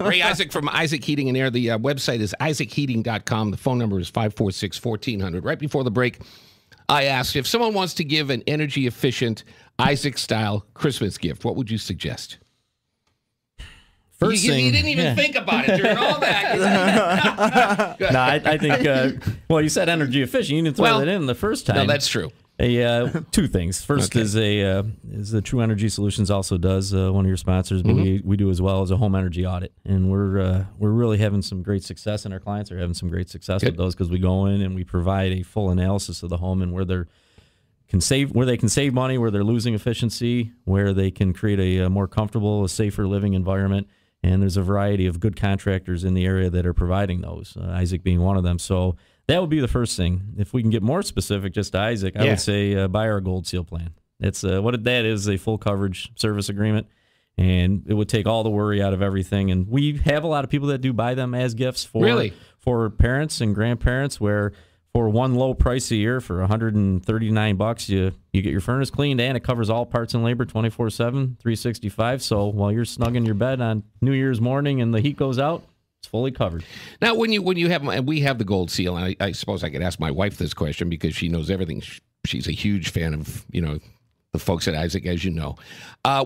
Ray Isaac from Isaac Heating and Air. The website is isacheating.com. The phone number is 546-1400. Right before the break, I asked if someone wants to give an energy-efficient Isaac-style Christmas gift, what would you suggest? First thing, you didn't even think about it during all that. No, I think, well, you said energy efficient. You didn't throw that in the first time. No, that's true. Two things. First is the True Energy Solutions also does, one of your sponsors, but we do as well, as a home energy audit. And we're really having some great success, and our clients are having some great success with those, because we go in and we provide a full analysis of the home and where they're where they can save money, where they're losing efficiency, where they can create a more comfortable, a safer living environment. And there's a variety of good contractors in the area that are providing those, Isaac being one of them. So that would be the first thing. If we can get more specific just to Isaac, I would say buy our Gold Seal plan. It's what that is, a full coverage service agreement, and it would take all the worry out of everything. And we have a lot of people that do buy them as gifts for parents and grandparents, where for one low price a year for $139, you get your furnace cleaned, and it covers all parts and labor 24/7, 365. So while you're snug in your bed on New Year's morning and the heat goes out, it's fully covered. Now, when you have, and we have the Gold Seal, and I suppose I could ask my wife this question because she knows everything. She's a huge fan of, you know, the folks at Isaac, as you know.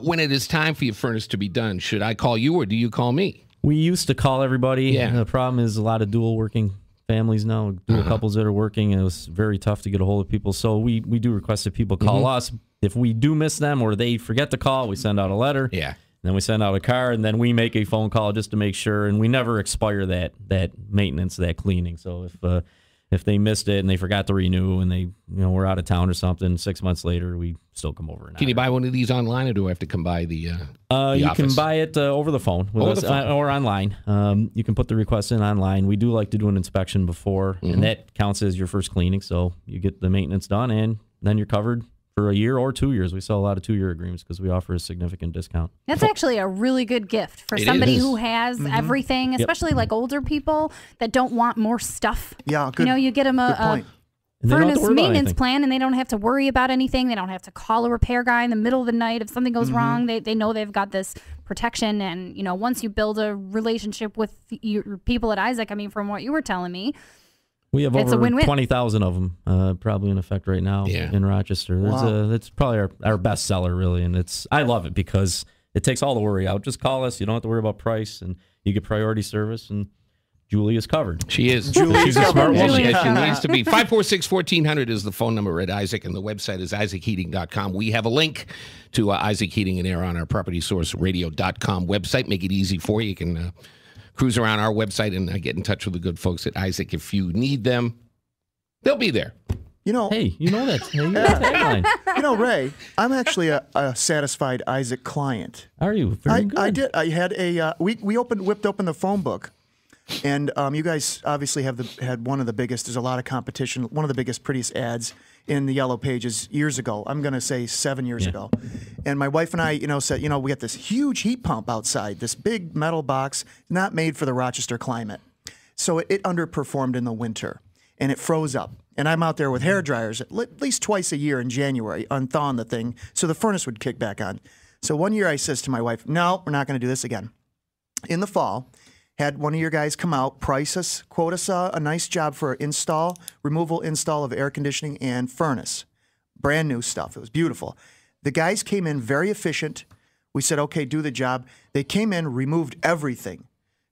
When it is time for your furnace to be done, should I call you or do you call me? We used to call everybody. Yeah. The problem is a lot of dual working families now, dual couples that are working, and it was very tough to get a hold of people. So we do request that people call us. If we do miss them or they forget to call, we send out a letter. Yeah. Then we send out a card, and then we make a phone call just to make sure. And we never expire that maintenance, that cleaning. So if they missed it and they forgot to renew, and they were out of town or something, 6 months later we still come over. Can you buy one of these online, or do I have to come by the you office? Can buy it over the phone with us, or online. You can put the request in online. We do like to do an inspection before, and that counts as your first cleaning. So you get the maintenance done, and then you're covered for a year or 2 years. We sell a lot of 2 year agreements because we offer a significant discount. That's actually a really good gift for somebody who has everything, especially like older people that don't want more stuff. Yeah, good. You know, you get them a furnace maintenance plan, and they don't have to worry about anything. They don't have to call a repair guy in the middle of the night if something goes wrong. They know they've got this protection. And, you know, once you build a relationship with your people at Isaac, I mean, from what you were telling me, we have over 20,000 of them probably in effect right now in Rochester. That's probably our best seller, really. And I love it because it takes all the worry out. Just call us. You don't have to worry about price, and you get priority service, and Julie is covered. She is. Julie's a smart woman. She needs to be. 546-1400 is the phone number at Isaac, and the website is isacheating.com. We have a link to Isaac Heating and Air on our propertysourceradio.com website. Make it easy for you. You can cruise around our website and get in touch with the good folks at Isaac. If you need them, they'll be there. You know, hey, you know that. You know, Ray, I'm actually a satisfied Isaac client. Are you? Very good. I did. I had a we whipped open the phone book, and you guys obviously have had one of the biggest. There's a lot of competition. One of the biggest, prettiest ads in the Yellow Pages years ago. I'm going to say 7 years ago. And my wife and I, said, we got this huge heat pump outside, this big metal box, not made for the Rochester climate. So it underperformed in the winter, and it froze up. And I'm out there with hair dryers at least twice a year in January, unthawing the thing so the furnace would kick back on. So one year I says to my wife, no, we're not going to do this again. In the fall, had one of your guys come out, price us, quote us a nice job for install, removal, install of air conditioning and furnace. Brand new stuff. It was beautiful. The guys came in very efficient. We said, okay, do the job. They came in, removed everything.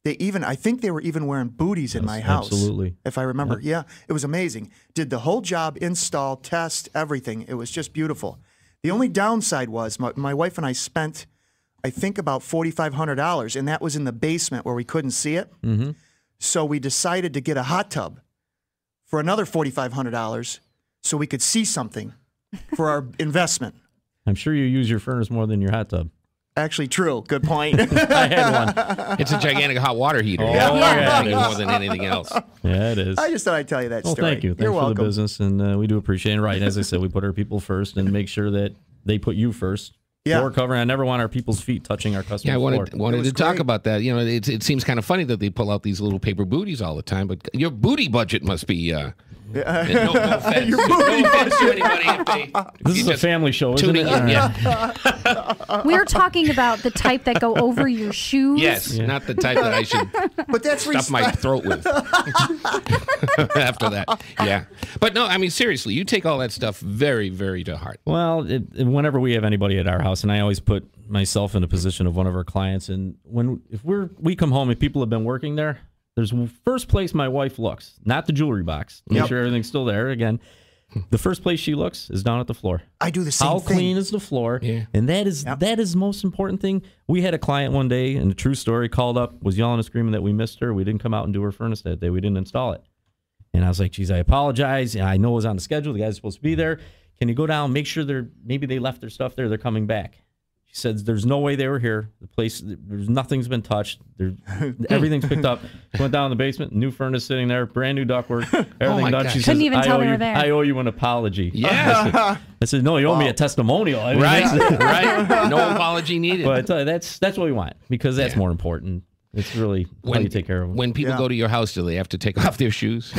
They even, I think they were even wearing booties in my house. Absolutely. If I remember. Yeah. It was amazing. Did the whole job, install, test, everything. It was just beautiful. The only downside was my wife and I spent, I think, about $4,500, and that was in the basement where we couldn't see it. So we decided to get a hot tub for another $4,500 so we could see something for our investment. I'm sure you use your furnace more than your hot tub. Actually, true. Good point. I had one. It's a gigantic hot water heater. Oh, yeah, more than anything else. Yeah, it is. I just thought I'd tell you that story. Thank you. Thanks. You're welcome. For the business, and we do appreciate it. Right, and as I said, we put our people first and make sure that they put you first. Floor covering. I never want our people's feet touching our customers' floor. I wanted to talk about that. You know, it seems kind of funny that they pull out these little paper booties all the time, but your booty budget must be No offense to anybody. This is a family show, isn't it? Yeah. We're talking about the type that go over your shoes. Yes, yeah. Not the type that I should stuff my throat with after that. Yeah. But no, I mean, seriously, you take all that stuff very, very to heart. Well, whenever we have anybody at our house, and I always put myself in a position of one of our clients, and if we come home, if people have been working there, there's the first place my wife looks, not the jewelry box. Make sure everything's still there. Again, the first place she looks is down at the floor. I do the same thing. How clean is the floor? Yeah. And that is the most important thing. We had a client one day, and a true story, called up, was yelling and screaming that we missed her. We didn't come out and do her furnace that day. We didn't install it. And I was like, geez, I apologize. And I know it was on the schedule. The guy's supposed to be there. Can you go down, make sure maybe they left their stuff there. They're coming back. She said, there's no way they were here. The place, nothing's been touched. Everything's picked up. Went down in the basement, new furnace sitting there, brand new ductwork. Everything done. She says, I owe you an apology. Yeah. I said, no, you owe me a testimonial. I mean, right. No apology needed. But I tell you, that's what we want, because that's more important. It's really how you take care of them. When people go to your house, do they have to take off their shoes?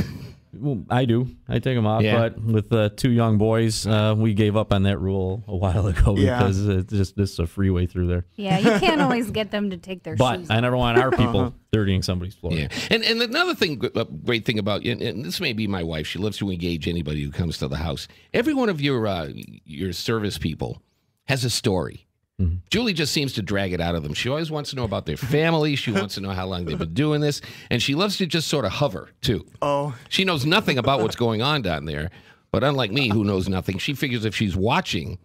Well, I do. I take them off, but with two young boys, we gave up on that rule a while ago because it's just a freeway through there. Yeah, you can't always get them to take their shoes. But I never want our people dirtying somebody's floor. Yeah. And another thing, great thing about, and this may be my wife, she loves to engage anybody who comes to the house. Every one of your service people has a story. Mm-hmm. Julie just seems to drag it out of them. She always wants to know about their family. She wants to know how long they've been doing this. And she loves to just sort of hover, too. Oh. She knows nothing about what's going on down there. But unlike me, who knows nothing, she figures if she's watching,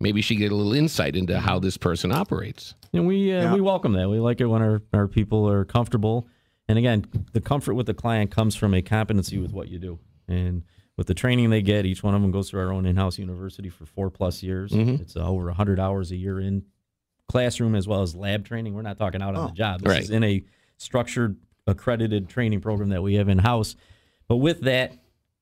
maybe she get a little insight into how this person operates. And we welcome that. We like it when our people are comfortable. And again, the comfort with the client comes from a competency with what you do. And with the training they get, each one of them goes through our own in-house university for 4+ years. Mm-hmm. It's over 100 hours a year in classroom as well as lab training. We're not talking out on the job. This is in a structured, accredited training program that we have in-house. But with that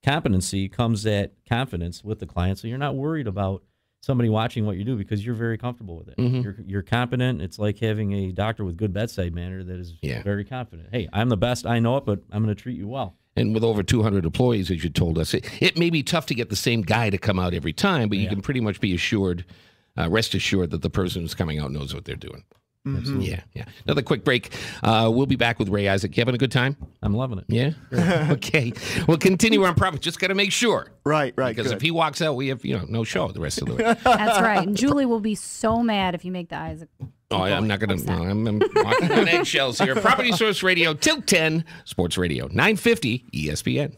competency comes that confidence with the client. So you're not worried about somebody watching what you do because you're very comfortable with it. Mm-hmm. You're competent. It's like having a doctor with good bedside manner that is very confident. Hey, I'm the best. I know it, but I'm going to treat you well. And with over 200 employees, as you told us, it may be tough to get the same guy to come out every time, but you can pretty much be assured, rest assured, that the person who's coming out knows what they're doing. Mm-hmm. Yeah. Another quick break. We'll be back with Ray Isaac. You having a good time? I'm loving it. Yeah? Okay. We'll continue on profit. Just got to make sure. Right. Because if he walks out, we have no show the rest of the way. That's right. And Julie will be so mad if you make the Isaac. Oh, I'm not going to. I'm walking on eggshells here. Property Source Radio, till 10, Sports Radio, 950 ESPN.